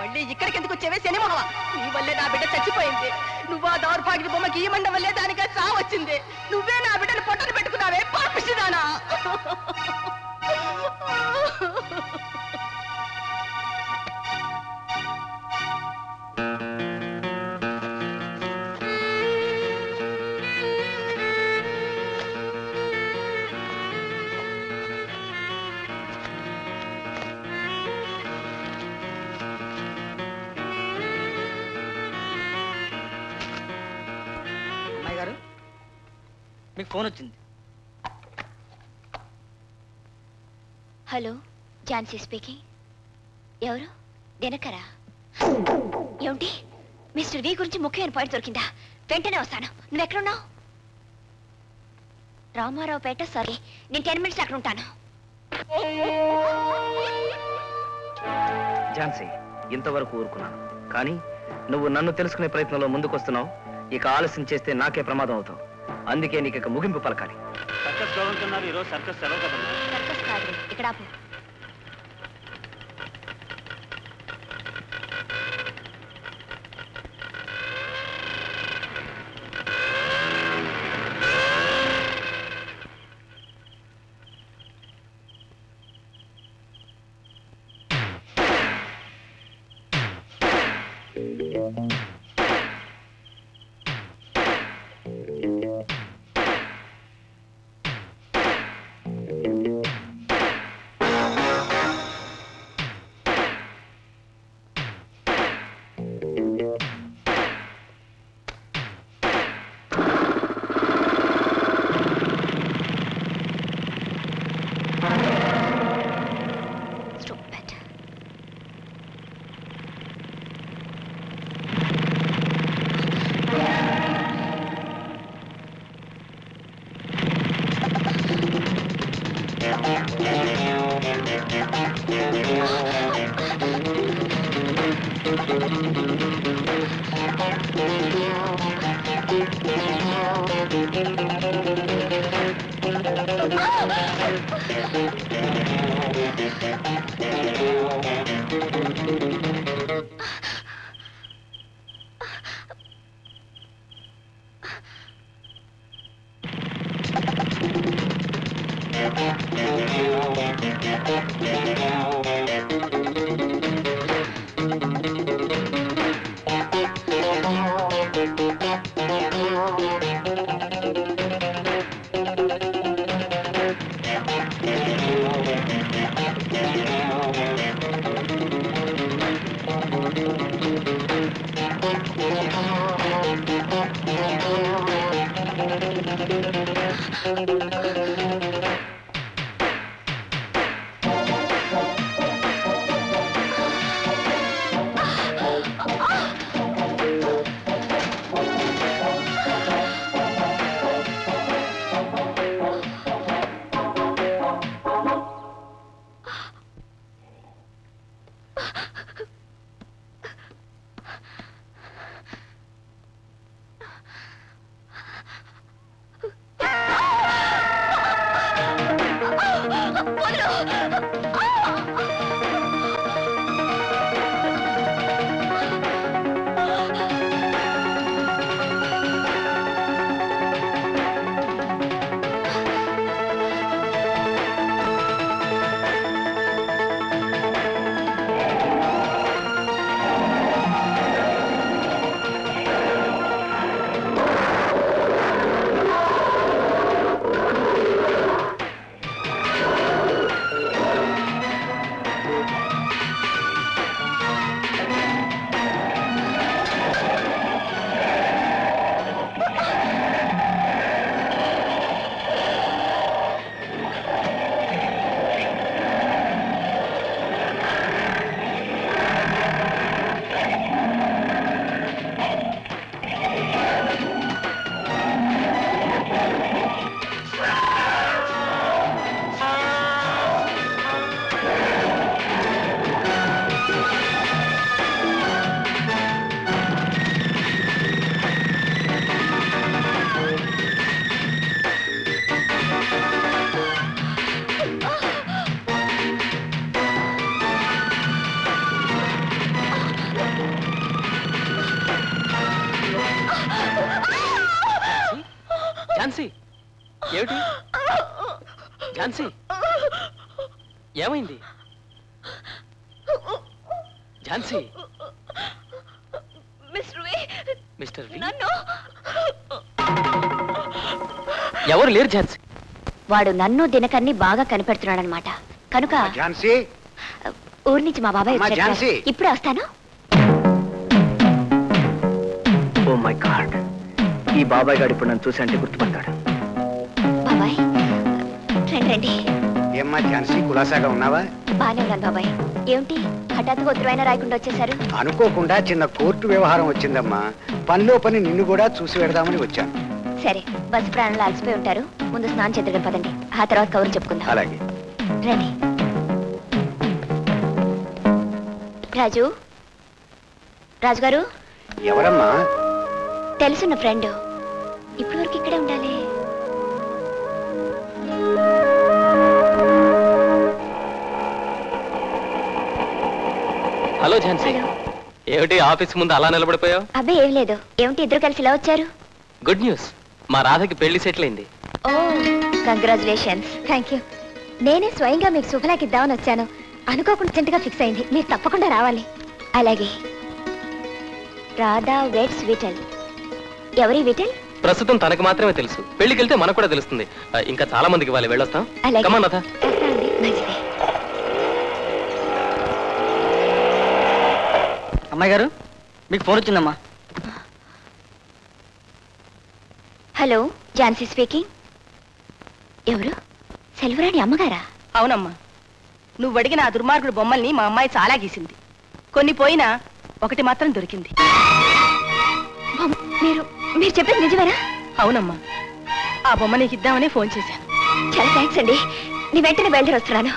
మళ్ళీ ఇక్కడికెందుకు వచ్చేవే శనిమోహవా? నీ వల్లే నా బిడ్డ చచ్చిపోయింది. నువ్వు ఆ దౌర్భాగ్యపు బొమ్మకి ఈ మండ వల్లే దానికి సావు వచ్చింది. నువ్వే నా బిడ్డను పొట్టను పెట్టుకున్నావే పాపిష్టిదానా. మీకు ఫోన్ వచ్చింది. Hello, Jhansi speaking. ఎవరు? దినకరా? ఏమిటి, మిస్టర్ వి గురించి ముఖ్యమైన పాయింట్ దొరికిందా? వెంటనే వస్తాను. నువ్వెక్కడున్నావు? రామారావుపేట. సరే, నేను 10 నిమిషాలు అక్కడ ఉంటాను. ఝాన్సీ, ఇంతవరకు ఊరుకున్నాను, కానీ నువ్వు నన్ను తెలుసుకునే ప్రయత్నంలో ముందుకొస్తున్నావు. ఇక ఆలస్యం చేస్తే నాకే ప్రమాదం అవుతావు. అందుకే నీకు ఇక ముగింపు పలకాలి. ఏమైంది? ఝాన్సీ మిస్టర్ వి ఎవరు లేరు ఝాన్సీ. వాడు నన్ను దినకన్ని బాగా కనిపెడుతున్నాడు అన్నమాట. కనుక ఝాన్సీ ఊరి నుంచి మా బాబాయ్ వచ్చారు. ఇప్పుడే వస్తాను. ఓ మై గాడ్, ఈ బాబాయ్ గారు ఇప్పుడు నన్ను చూసి అంటే గుర్తుపడతాడు. బాబాయ్ రండి రండి. ఏమ్మా ఝాన్సీ కులాసాగా ఉన్నావా? బానే ఉన్నాను బాబాయ్. ఏమిటి హఠాత్తుగా ఉత్తరమైన రాయకుండా వచ్చేసారు? అనుకోకుండా చిన్న కోర్టు వ్యవహారం వచ్చిందమ్మా. పనిలో పని నిన్ను కూడా చూసి వెడదామని వచ్చాను. సరే, బస్సు ప్రాణాలు అలసిపోయి ఉంటారు. ముందు స్నానం చేద్దాం పదండి, ఆ తర్వాత కబుర్లు చెప్పుకుందాం. అలాగే రండి. రాజు రాజుగారు. ఎవరమ్మా? తెలుసున్న ఫ్రెండ్. ఇప్పుడు వరకు ఇక్కడే ఉండాలి. హలో ఝాన్సీ, ఏమిటి ఆఫీస్ ముందు అలా నిలబడిపోయావు? అబ్బే ఏం లేదు. ఏమిటి ఇద్దరు కలిసి ఇలా వచ్చారు? గుడ్ న్యూస్, మా రాధకి పెళ్లి సెటిల్ అయింది. ఓ కంగ్రాచులేషన్స్. Thank you. నేనే స్వయంగా మీకు శుభలాకి ఇద్దామని వచ్చాను. అనుకోకుండా సెంట్గా ఫిక్స్ అయింది. మీరు తప్పకుండా రావాలి. అలాగే. రాధా వెడ్స్ విఠల్. ఎవరి విఠల్? ప్రస్తుతం తనకు మాత్రమే తెలుసు. పెళ్లికి వెళ్తే మనకు కూడా తెలుస్తుంది. ఇంకా చాలా మందికి వాళ్ళు వెళ్ళొస్తాం. అమ్మాయి గారు మీకు ఫోన్ వచ్చిందమ్మా. Hello, Jhansi speaking. ఎవరు? సెల్వరాణి అమ్మగారా? అవునమ్మా. నువ్వు అడిగిన ఆ దుర్మార్గుడు బొమ్మల్ని మా అమ్మాయి చాలా గీసింది. కొన్ని పోయినా ఒకటి మాత్రం దొరికింది. మీరు చెప్పేది నిజమేనా? అవునమ్మా, ఆ బొమ్మ నీకు ఇద్దామని ఫోన్ చేశాను. చాలా థ్యాంక్స్ అండి. నీ వెంటనే బయలుదేరి వస్తున్నాను.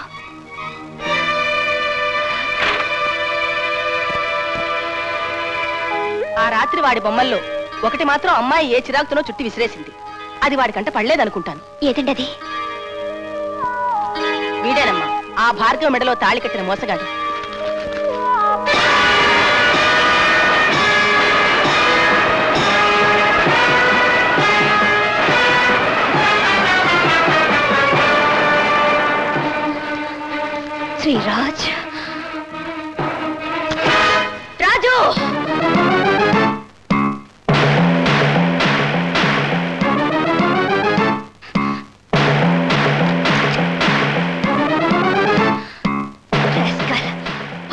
ఆ రాత్రి వాడి బొమ్మల్లో ఒకటి మాత్రం అమ్మాయి ఏ చిరాకుతోనో చుట్టి విసిరేసింది. అది వాడికంట పడలేదనుకుంటాను. ఏదండి అది? వీడేనమ్మా ఆ భార్గవ మెడలో తాళి కట్టిన మోసగాడు. శ్రీరాజ్. రాజు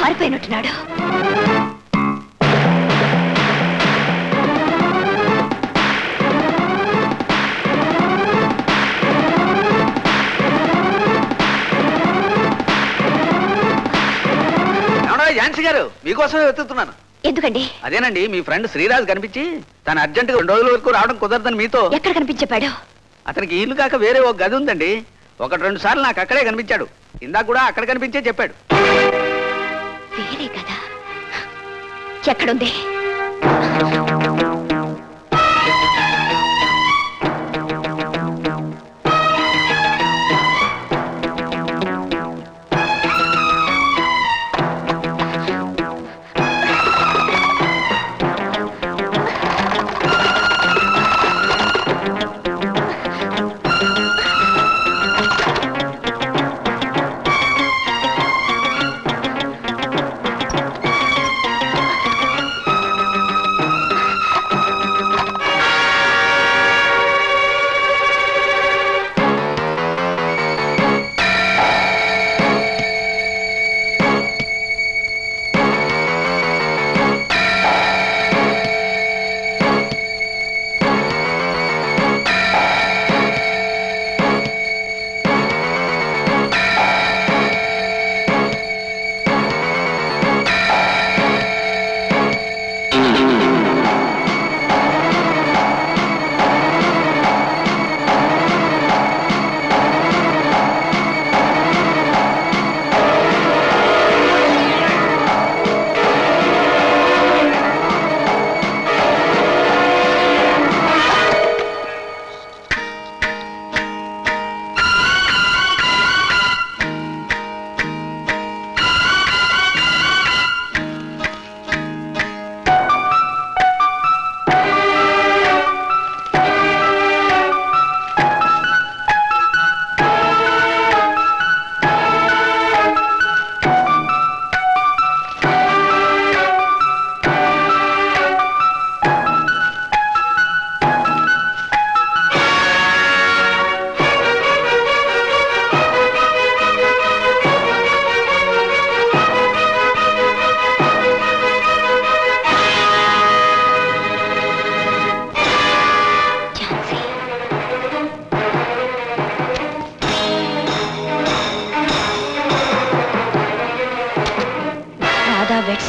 పారిపోయినట్టున్నాడు. ఝాన్సీ గారు మీకోసమే వెతుకుతున్నాను. ఎందుకండి? అదేనండి, మీ ఫ్రెండ్ శ్రీరాజ్ కనిపించి తను అర్జెంట్ గా 2 రోజుల వరకు రావడం కుదరదని మీతో. ఎక్కడ కనిపించాడు? అతనికి ఇల్లు కాక వేరే ఒక గది ఉందండి. 1-2 సార్లు నాకు అక్కడే కనిపించాడు. ఇందాక కూడా అక్కడ కనిపించే చెప్పాడు. వేరే కదా ఎక్కడుంది?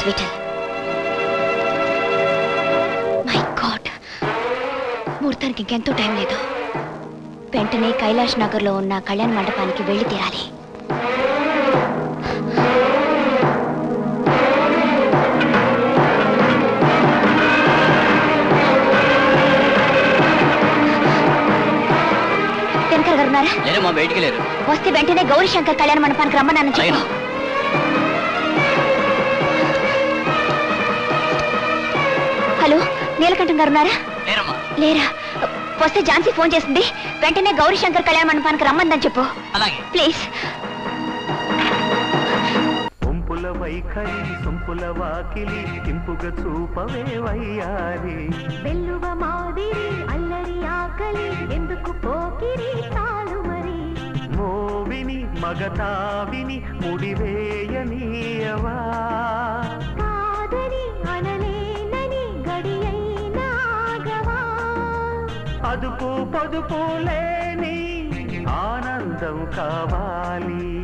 Yes, Vithal. My God. Murthaniki entho time ledu. Pentane Kailash Nagar lo unna Kalyan Mandapaniki velli tirali. Tenkar garu nara? Leru ma baitik leru. Vaste Pentane Gauri Shankar Kalyan Mandapaniki rammananni cheppu. Hello Neelakantan Garu वस्ते Jhansi phone चेसिंदी वेंटने गौरी शंकर कल्याण मंडपानिकि रम्मन्ननि चेप्पु please ओंपुल वैखरी संपुल वाकिली किंपुग चूपवे वय्यारी बेल्लुव मादिरी अल्लरी आकली एंदुकु पोकिरी तालुमरी मोविनी मगताविनी मुडिवेयनी यवा कादनी अनले अदुपु पदुपु लेनी आनंदम कावाली।